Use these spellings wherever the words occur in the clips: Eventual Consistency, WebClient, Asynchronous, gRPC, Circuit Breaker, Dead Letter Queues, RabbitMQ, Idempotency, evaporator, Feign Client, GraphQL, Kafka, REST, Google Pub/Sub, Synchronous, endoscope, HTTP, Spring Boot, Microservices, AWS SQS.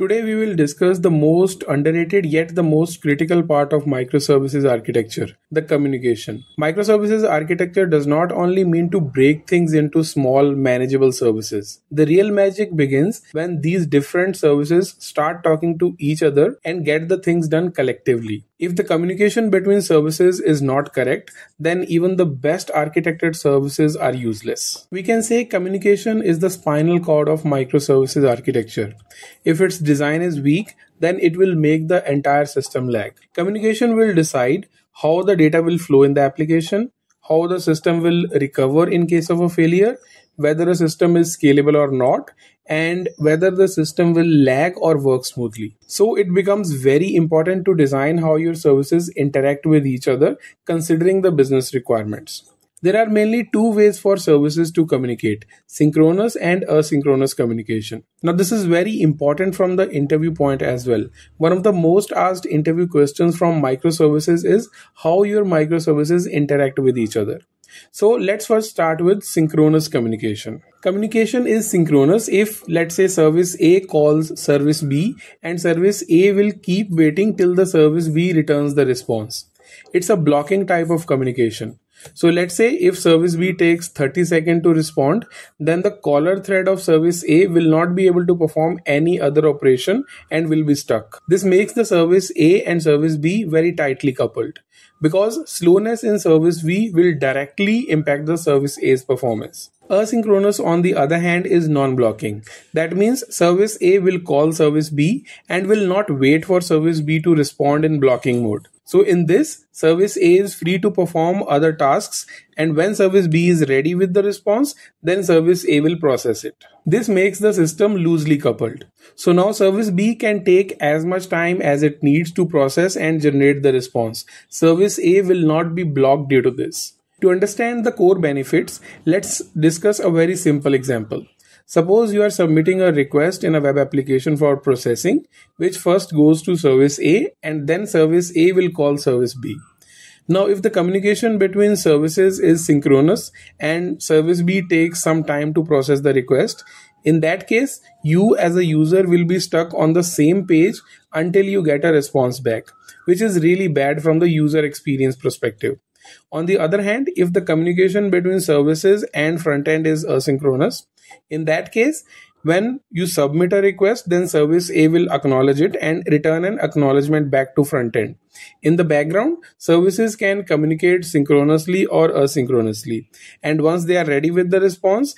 Today we will discuss the most underrated yet the most critical part of microservices architecture, the communication. Microservices architecture does not only mean to break things into small manageable services. The real magic begins when these different services start talking to each other and get the things done collectively. If the communication between services is not correct, then even the best architected services are useless. We can say communication is the spinal cord of microservices architecture. If its design is weak, then it will make the entire system lag. Communication will decide how the data will flow in the application, how the system will recover in case of a failure, whether a system is scalable or not, and whether the system will lag or work smoothly. So it becomes very important to design how your services interact with each other, considering the business requirements. There are mainly two ways for services to communicate: synchronous and asynchronous communication. Now this is very important from the interview point as well. One of the most asked interview questions from microservices is how your microservices interact with each other. So let's first start with synchronous communication. Communication is synchronous if, let's say, service A calls service B, and service A will keep waiting till the service B returns the response. It's a blocking type of communication. So let's say if service B takes 30 seconds to respond, then the caller thread of service A will not be able to perform any other operation and will be stuck. This makes the service A and service B very tightly coupled, because slowness in service B will directly impact the service A's performance. Asynchronous, on the other hand, is non-blocking. That means service A will call service B and will not wait for service B to respond in blocking mode. So in this, service A is free to perform other tasks, and when service B is ready with the response, then service A will process it. This makes the system loosely coupled. So now service B can take as much time as it needs to process and generate the response. Service A will not be blocked due to this. To understand the core benefits, let's discuss a very simple example. Suppose you are submitting a request in a web application for processing, which first goes to service A and then service A will call service B. Now, if the communication between services is synchronous and service B takes some time to process the request, in that case, you as a user will be stuck on the same page until you get a response back, which is really bad from the user experience perspective. On the other hand, if the communication between services and front end is asynchronous, in that case, when you submit a request, then service A will acknowledge it and return an acknowledgement back to front end. In the background, services can communicate synchronously or asynchronously, and once they are ready with the response,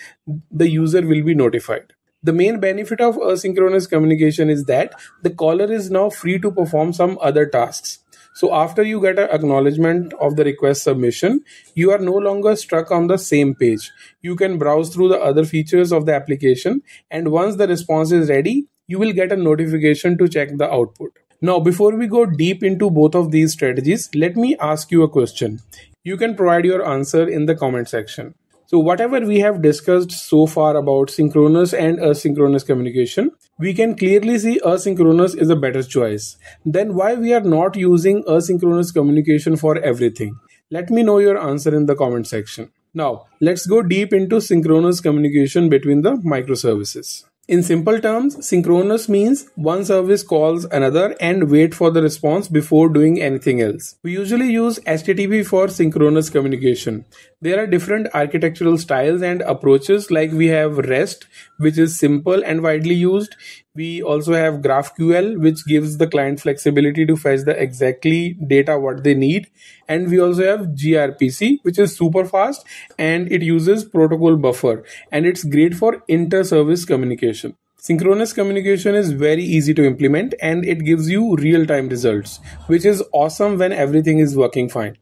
the user will be notified. The main benefit of asynchronous communication is that the caller is now free to perform some other tasks. So after you get an acknowledgement of the request submission, you are no longer stuck on the same page. You can browse through the other features of the application, and once the response is ready, you will get a notification to check the output. Now, before we go deep into both of these strategies, let me ask you a question. You can provide your answer in the comment section. So whatever we have discussed so far about synchronous and asynchronous communication, we can clearly see asynchronous is a better choice. Then why we are not using asynchronous communication for everything? Let me know your answer in the comment section. Now let's go deep into synchronous communication between the microservices. In simple terms, synchronous means one service calls another and wait for the response before doing anything else. We usually use HTTP for synchronous communication. There are different architectural styles and approaches, like we have REST, which is simple and widely used. We also have GraphQL, which gives the client flexibility to fetch the exactly data what they need. And we also have gRPC, which is super fast and it uses protocol buffer, and it's great for inter-service communication. Synchronous communication is very easy to implement and it gives you real-time results, which is awesome when everything is working fine.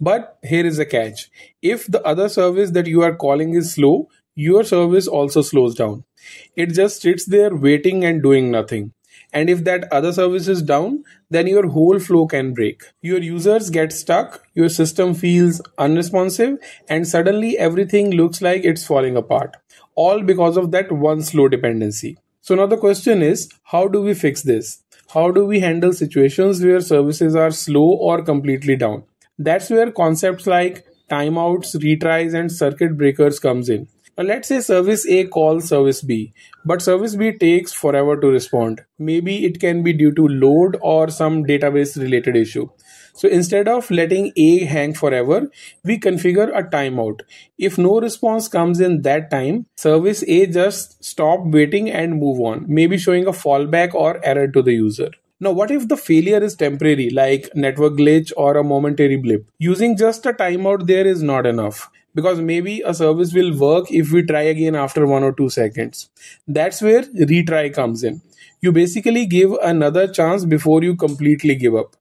But here is a catch. If the other service that you are calling is slow, your service also slows down. It just sits there waiting and doing nothing. And if that other service is down, then your whole flow can break. Your users get stuck, your system feels unresponsive, and suddenly everything looks like it's falling apart. All because of that one slow dependency. So now the question is, how do we fix this? How do we handle situations where services are slow or completely down? That's where concepts like timeouts, retries, and circuit breakers comes in. Let's say service A calls service B, but service B takes forever to respond. Maybe it can be due to load or some database related issue. So instead of letting A hang forever, we configure a timeout. If no response comes in that time, service A just stop waiting and move on, maybe showing a fallback or error to the user. Now, what if the failure is temporary, like network glitch or a momentary blip? Using just a timeout there is not enough, because maybe a service will work if we try again after 1 or 2 seconds. That's where retry comes in. You basically give another chance before you completely give up.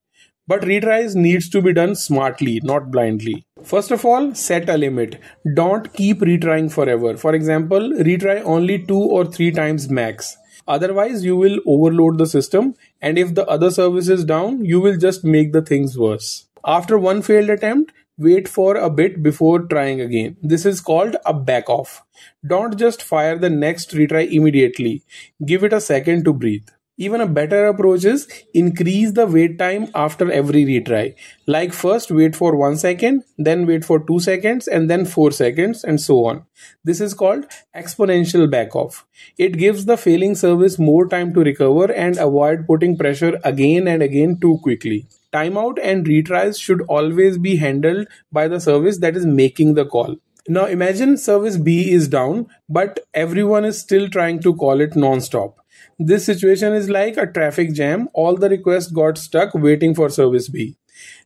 But retries needs to be done smartly, not blindly. First of all, set a limit. Don't keep retrying forever. For example, retry only 2 or 3 times max. Otherwise, you will overload the system, and if the other service is down, you will just make the things worse. After one failed attempt, wait for a bit before trying again. This is called a backoff. Don't just fire the next retry immediately. Give it a second to breathe. Even a better approach is increase the wait time after every retry. Like first wait for 1 second, then wait for 2 seconds, and then 4 seconds, and so on. This is called exponential backoff. It gives the failing service more time to recover and avoid putting pressure again and again too quickly. Timeout and retries should always be handled by the service that is making the call. Now imagine service B is down, but everyone is still trying to call it non-stop. This situation is like a traffic jam. All the requests got stuck waiting for service B.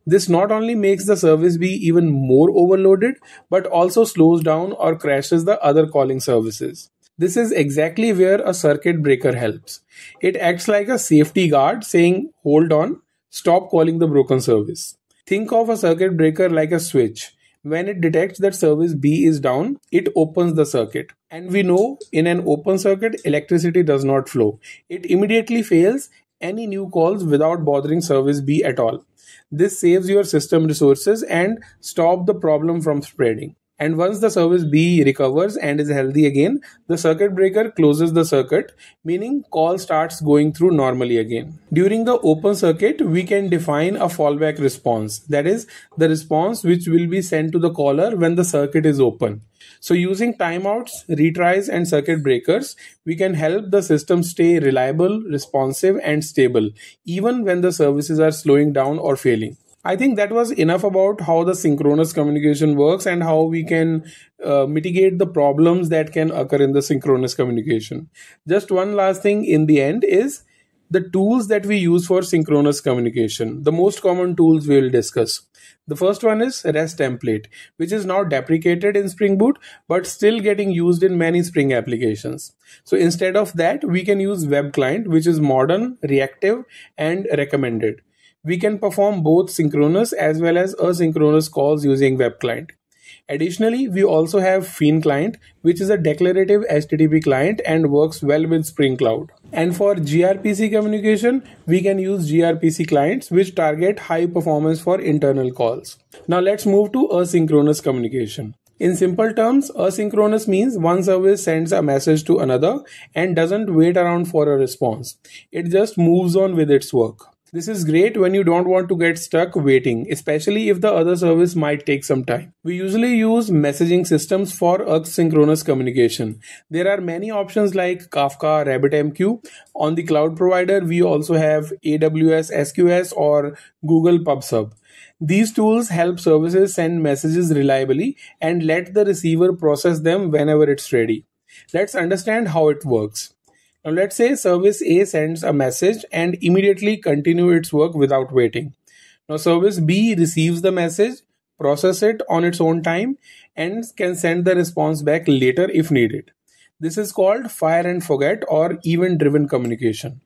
This not only makes the service B even more overloaded, but also slows down or crashes the other calling services. This is exactly where a circuit breaker helps. It acts like a safety guard saying, hold on, stop calling the broken service. Think of a circuit breaker like a switch. When it detects that service B is down, it opens the circuit. And we know in an open circuit, electricity does not flow. It immediately fails any new calls without bothering service B at all. This saves your system resources and stops the problem from spreading. And once the service B recovers and is healthy again, the circuit breaker closes the circuit, meaning call starts going through normally again. During the open circuit, we can define a fallback response. That is the response which will be sent to the caller when the circuit is open. So using timeouts, retries, and circuit breakers, we can help the system stay reliable, responsive, and stable, even when the services are slowing down or failing. I think that was enough about how the synchronous communication works and how we can mitigate the problems that can occur in the synchronous communication. Just one last thing in the end is the tools that we use for synchronous communication. The most common tools we will discuss. The first one is REST template, which is now deprecated in Spring Boot, but still getting used in many Spring applications. So instead of that, we can use Web Client, which is modern, reactive, and recommended. We can perform both synchronous as well as asynchronous calls using Web Client. Additionally, we also have Feign Client, which is a declarative HTTP client and works well with Spring Cloud. And for gRPC communication, we can use gRPC clients, which target high performance for internal calls. Now let's move to asynchronous communication. In simple terms, asynchronous means one service sends a message to another and doesn't wait around for a response. It just moves on with its work. This is great when you don't want to get stuck waiting, especially if the other service might take some time. We usually use messaging systems for asynchronous communication. There are many options like Kafka, RabbitMQ. On the cloud provider, we also have AWS SQS or Google Pub/Sub. These tools help services send messages reliably and let the receiver process them whenever it's ready. Let's understand how it works. Now let's say service A sends a message and immediately continue its work without waiting. Now service B receives the message, process it on its own time, and can send the response back later if needed. This is called fire and forget or event-driven communication.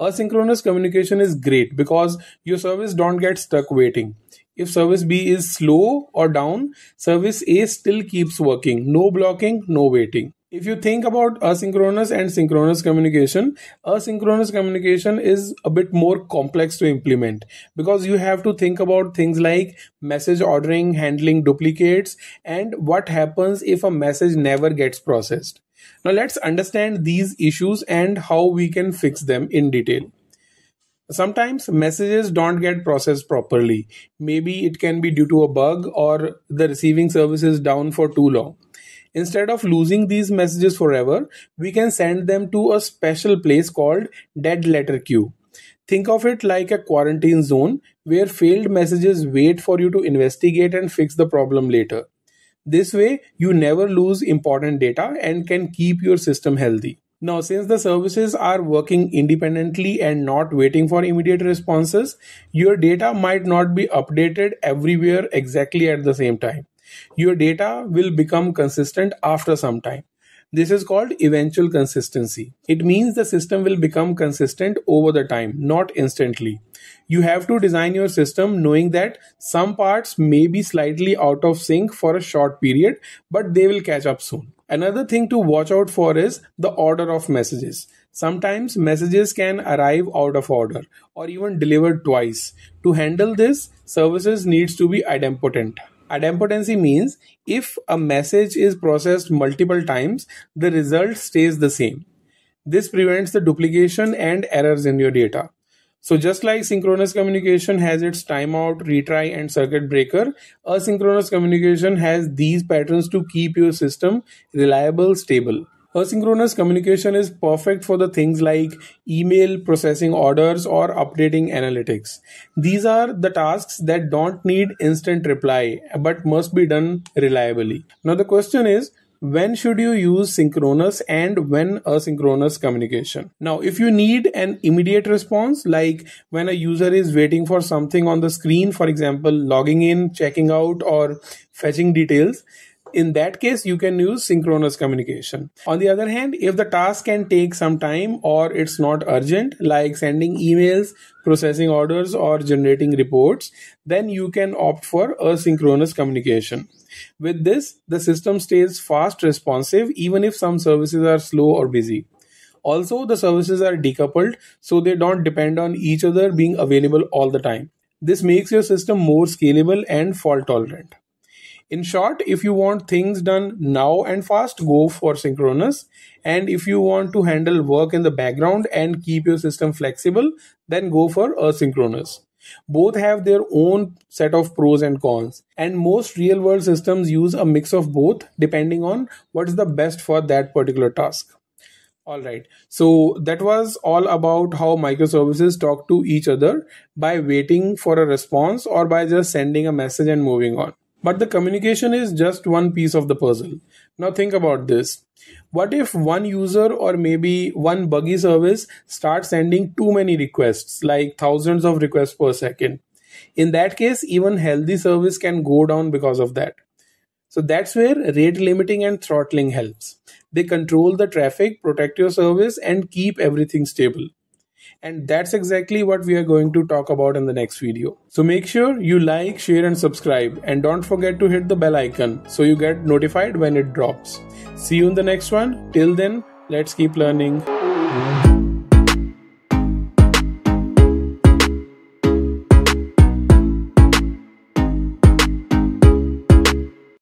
Asynchronous communication is great because your service don't get stuck waiting. If service B is slow or down, service A still keeps working. No blocking, no waiting. If you think about asynchronous and synchronous communication, asynchronous communication is a bit more complex to implement because you have to think about things like message ordering, handling duplicates, and what happens if a message never gets processed. Now let's understand these issues and how we can fix them in detail. Sometimes messages don't get processed properly. Maybe it can be due to a bug or the receiving service is down for too long. Instead of losing these messages forever, we can send them to a special place called Dead Letter Queue. Think of it like a quarantine zone where failed messages wait for you to investigate and fix the problem later. This way, you never lose important data and can keep your system healthy. Now, since the services are working independently and not waiting for immediate responses, your data might not be updated everywhere exactly at the same time. Your data will become consistent after some time. This is called eventual consistency. It means the system will become consistent over the time, not instantly. You have to design your system knowing that some parts may be slightly out of sync for a short period, but they will catch up soon. Another thing to watch out for is the order of messages. Sometimes messages can arrive out of order or even delivered twice. To handle this, services needs to be idempotent. Idempotency means if a message is processed multiple times, the result stays the same. This prevents the duplication and errors in your data. So just like synchronous communication has its timeout, retry, and circuit breaker, asynchronous communication has these patterns to keep your system reliable, stable. Asynchronous communication is perfect for the things like email, processing orders, or updating analytics. These are the tasks that don't need instant reply, but must be done reliably. Now the question is, when should you use synchronous and when asynchronous communication? Now, if you need an immediate response, like when a user is waiting for something on the screen, for example, logging in, checking out, or fetching details, in that case, you can use synchronous communication. On the other hand, if the task can take some time or it's not urgent, like sending emails, processing orders, or generating reports, then you can opt for asynchronous communication. With this, the system stays fast, responsive, even if some services are slow or busy. Also, the services are decoupled, so they don't depend on each other being available all the time. This makes your system more scalable and fault tolerant. In short, if you want things done now and fast, go for synchronous. And if you want to handle work in the background and keep your system flexible, then go for asynchronous. Both have their own set of pros and cons. And most real-world systems use a mix of both depending on what is the best for that particular task. All right, so that was all about how microservices talk to each other by waiting for a response or by just sending a message and moving on. But the communication is just one piece of the puzzle. Now think about this. What if one user or maybe one buggy service starts sending too many requests, like thousands of requests per second? In that case, even healthy service can go down because of that. So that's where rate limiting and throttling helps. They control the traffic, protect your service, and keep everything stable. And that's exactly what we are going to talk about in the next video. So make sure you like, share, and subscribe. And don't forget to hit the bell icon so you get notified when it drops. See you in the next one. Till then, let's keep learning.